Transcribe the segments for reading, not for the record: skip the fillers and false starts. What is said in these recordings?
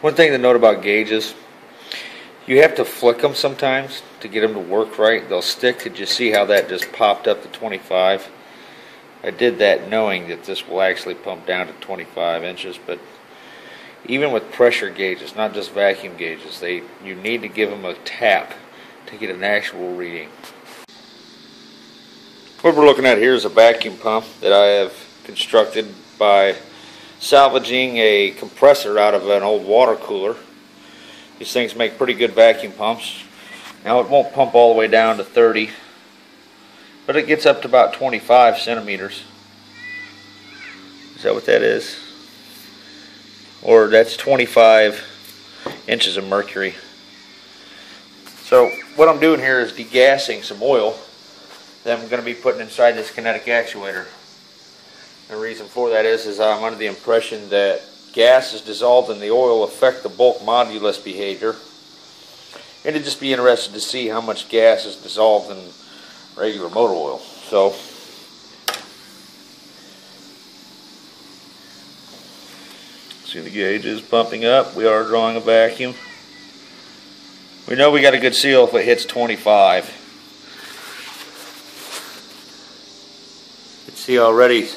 One thing to note about gauges, you have to flick them sometimes to get them to work right. They'll stick. Did you see how that just popped up to 25? I did that knowing that this will actually pump down to 25 inches, but even with pressure gauges, not just vacuum gauges, you need to give them a tap to get an actual reading. What we're looking at here is a vacuum pump that I have constructed by salvaging a compressor out of an old water cooler. These things make pretty good vacuum pumps. Now it won't pump all the way down to 30, but it gets up to about 25 centimeters. Is that what that is? Or that's 25 inches of mercury. So what I'm doing here is degassing some oil that I'm going to be putting inside this kinetic actuator. The reason for that is I'm under the impression that gases dissolved in the oil affect the bulk modulus behavior, and it'd just be interested to see how much gas is dissolved in regular motor oil. So see, the gauge is pumping up. We are drawing a vacuum. We know we got a good seal if it hits 25. You can see already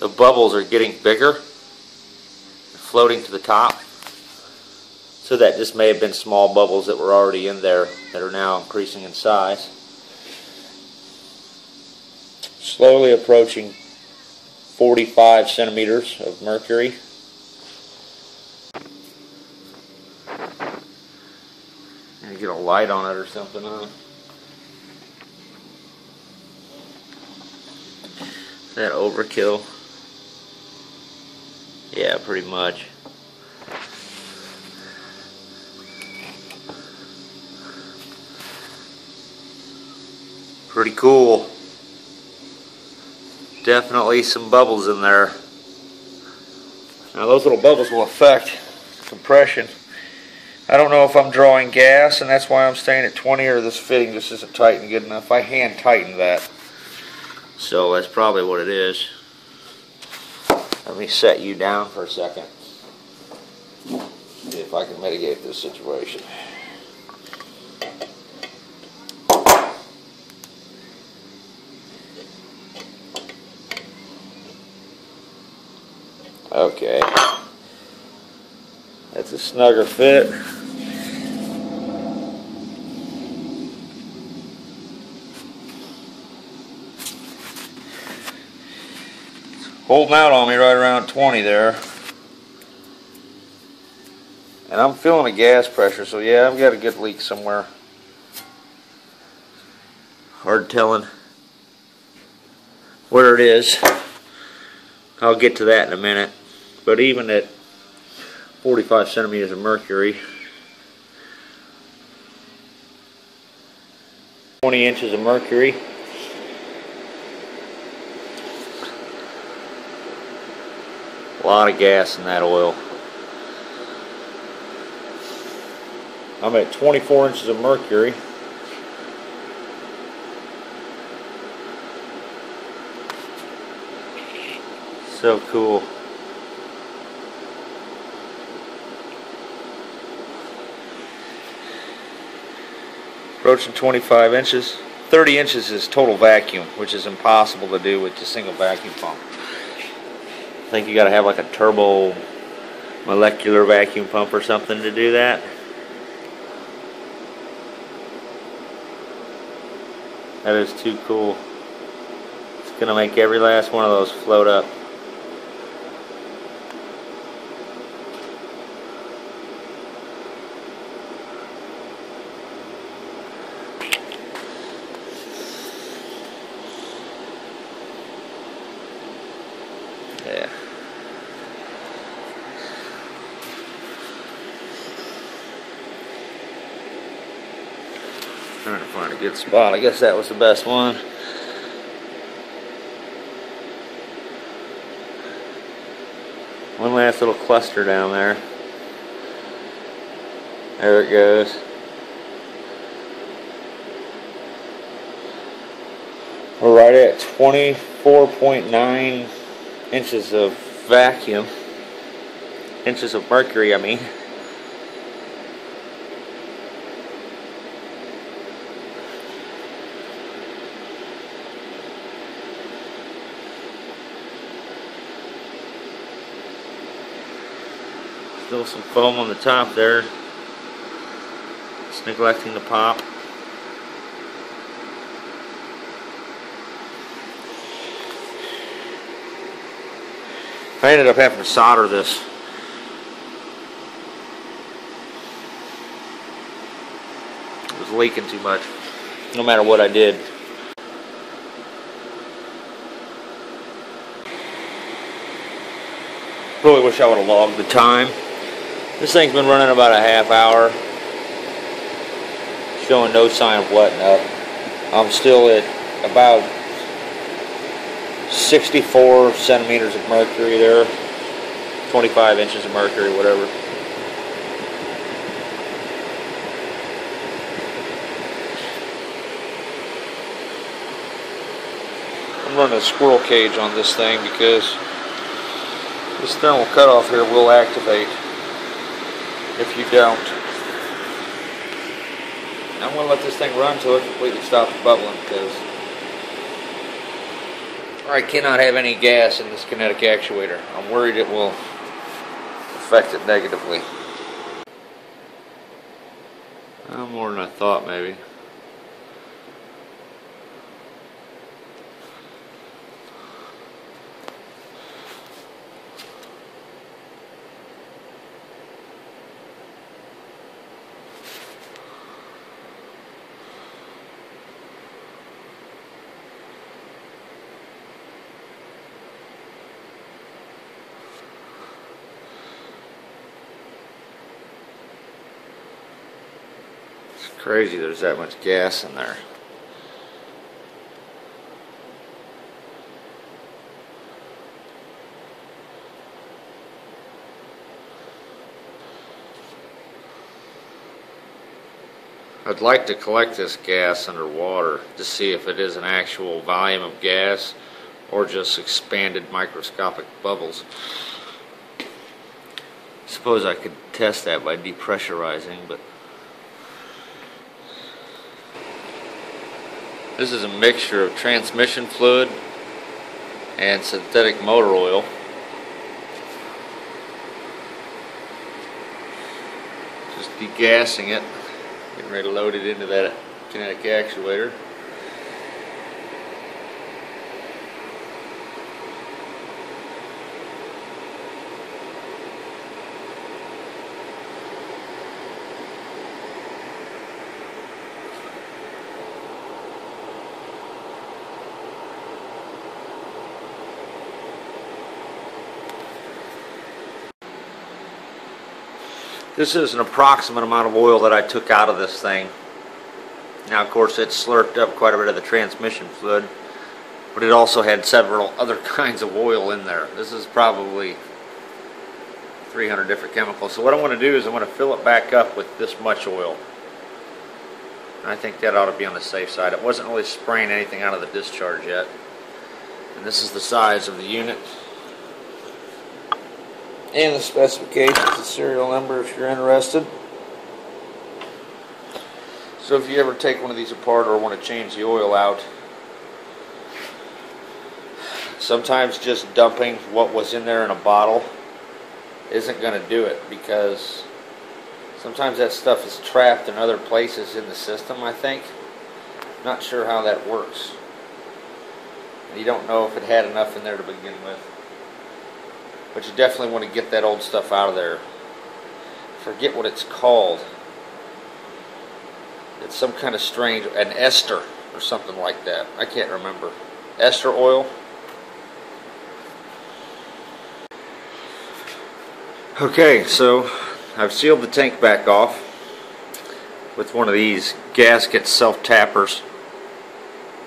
the bubbles are getting bigger, floating to the top. So that just may have been small bubbles that were already in there that are now increasing in size. Slowly approaching 45 centimeters of mercury. Get a light on it or something, huh? Is that overkill? Yeah, pretty much. Pretty cool. Definitely some bubbles in there. Now those little bubbles will affect compression. I don't know if I'm drawing gas, and that's why I'm staying at 20, or this fitting just isn't tightened good enough. I hand tightened that. So that's probably what it is. Let me set you down for a second. See if I can mitigate this situation. Okay. That's a snugger fit. It's holding out on me right around 20 there. And I'm feeling a gas pressure, so yeah, I've got a good leak somewhere. Hard telling where it is. I'll get to that in a minute. But even at 45 centimeters of mercury, 20 inches of mercury, a lot of gas in that oil. I'm at 24 inches of mercury. So cool. Approaching 25 inches. 30 inches is total vacuum, which is impossible to do with a single vacuum pump. I think you got to have like a turbo molecular vacuum pump or something to do that. That is too cool. It's going to make every last one of those float up. Yeah. Trying to find a good spot. I guess that was the best one. One last little cluster down there. There it goes. We're right at 24.9 inches of mercury, I mean. Still some foam on the top there. It's neglecting to pop. I ended up having to solder this. It was leaking too much, no matter what I did. Really wish I would have logged the time. This thing's been running about a half hour, showing no sign of wetting up. I'm still at about 64 centimeters of mercury there, 25 inches of mercury, whatever. I'm running a squirrel cage on this thing because this thermal cutoff here will activate if you don't. I'm going to let this thing run until it completely stops bubbling, because I cannot have any gas in this kinetic actuator. I'm worried it will affect it negatively. More than I thought, maybe. Crazy there's that much gas in there. I'd like to collect this gas underwater to see if it is an actual volume of gas or just expanded microscopic bubbles. I suppose I could test that by depressurizing, but this is a mixture of transmission fluid and synthetic motor oil. Just degassing it, getting ready to load it into that kinetic actuator. This is an approximate amount of oil that I took out of this thing. Now, of course, it slurped up quite a bit of the transmission fluid, but it also had several other kinds of oil in there. This is probably 300 different chemicals. So what I want to do is I want to fill it back up with this much oil. And I think that ought to be on the safe side. It wasn't really spraying anything out of the discharge yet. And this is the size of the unit. And the specifications, the serial number, if you're interested. So if you ever take one of these apart or want to change the oil out, sometimes just dumping what was in there in a bottle isn't going to do it, because sometimes that stuff is trapped in other places in the system, I think. Not sure how that works. You don't know if it had enough in there to begin with. But you definitely want to get that old stuff out of there. Forget what it's called. It's some kind of strange, an ester or something like that. I can't remember. Ester oil. Okay, so I've sealed the tank back off with one of these gasket self-tappers.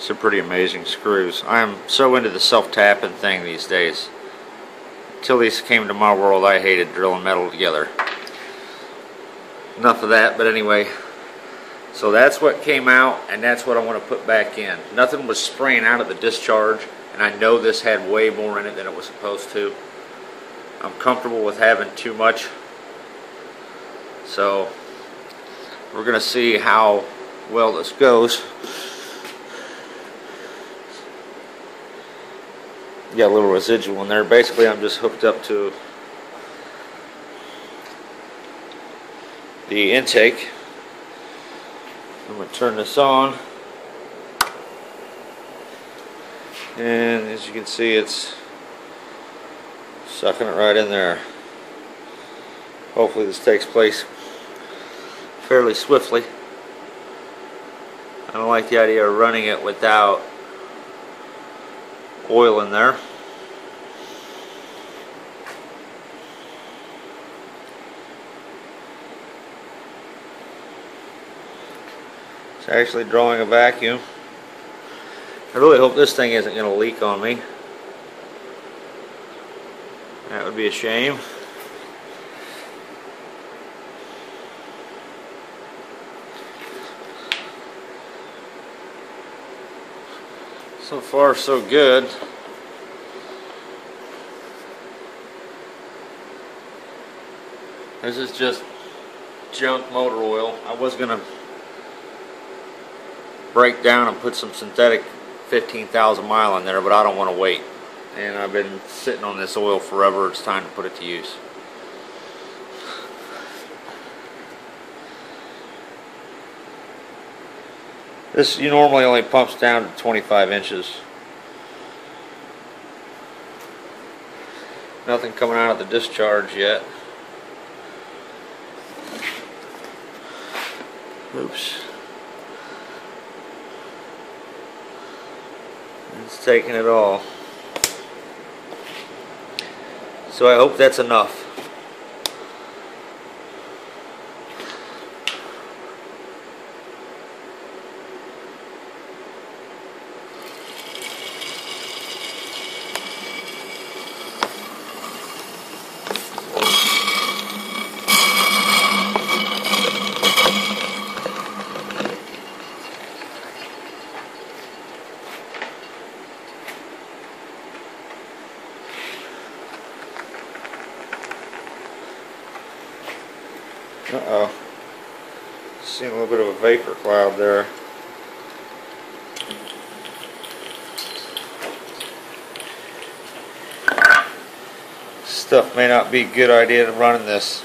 Some pretty amazing screws. I am so into the self-tapping thing these days. Until these came to my world, I hated drilling metal together. Enough of that, but anyway. So that's what came out, and that's what I want to put back in. Nothing was spraying out of the discharge, and I know this had way more in it than it was supposed to. I'm comfortable with having too much. So we're going to see how well this goes. Got a little residual in there. Basically, I'm just hooked up to the intake. I'm going to turn this on, and as you can see, it's sucking it right in there. Hopefully this takes place fairly swiftly. I don't like the idea of running it without oil in there. It's actually drawing a vacuum. I really hope this thing isn't going to leak on me. That would be a shame. So far, so good. This is just junk motor oil. I was going to break down and put some synthetic 15,000 mile in there, but I don't want to wait. And I've been sitting on this oil forever. It's time to put it to use. This normally only pumps down to 25 inches. Nothing coming out of the discharge yet. Oops. It's taking it all. So I hope that's enough. Uh-oh. Seeing a little bit of a vapor cloud there. Stuff may not be a good idea to run in this.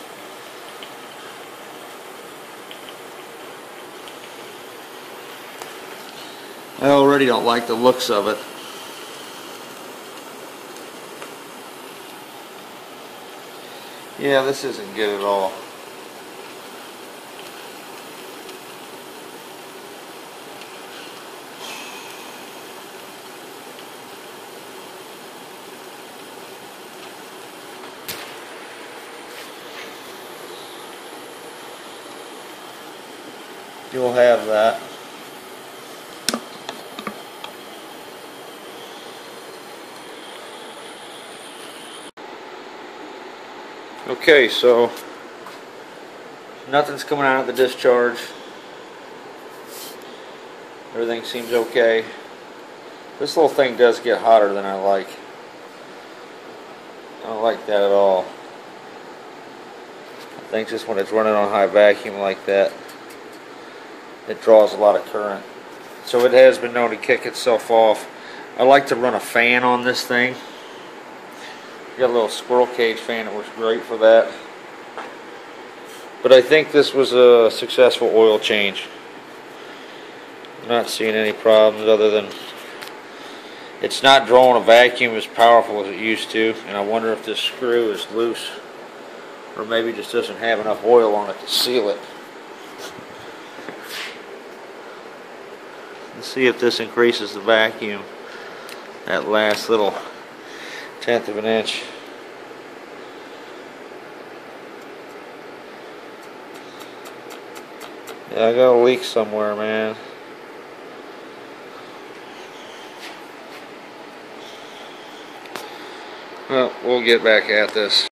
I already don't like the looks of it. Yeah, this isn't good at all. You'll have that. Okay, so nothing's coming out of the discharge. Everything seems okay. This little thing does get hotter than I like. I don't like that at all. I think just when it's running on high vacuum like that, it draws a lot of current. So it has been known to kick itself off. I like to run a fan on this thing. I've got a little squirrel cage fan that works great for that. But I think this was a successful oil change. I'm not seeing any problems other than it's not drawing a vacuum as powerful as it used to, and I wonder if this screw is loose or maybe just doesn't have enough oil on it to seal it. See if this increases the vacuum, that last little 1/10 of an inch. Yeah, I got a leak somewhere, man. Well, we'll get back at this.